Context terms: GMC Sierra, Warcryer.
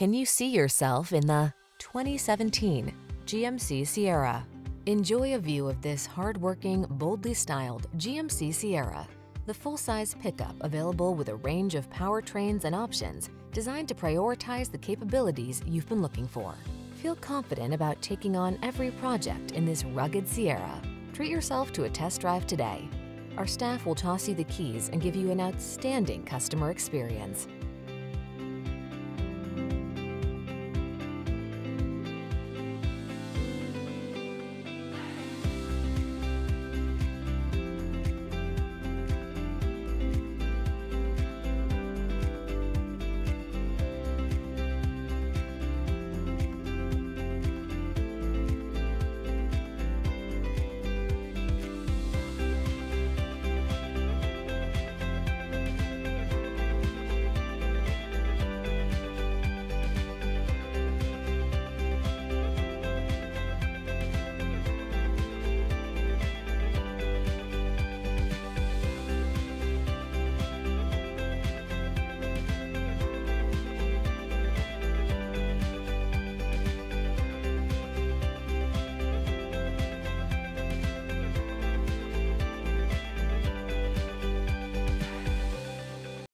Can you see yourself in the 2017 GMC Sierra? Enjoy a view of this hard-working, boldly styled GMC Sierra, the full-size pickup available with a range of powertrains and options designed to prioritize the capabilities you've been looking for. Feel confident about taking on every project in this rugged Sierra. Treat yourself to a test drive today. Our staff will toss you the keys and give you an outstanding customer experience.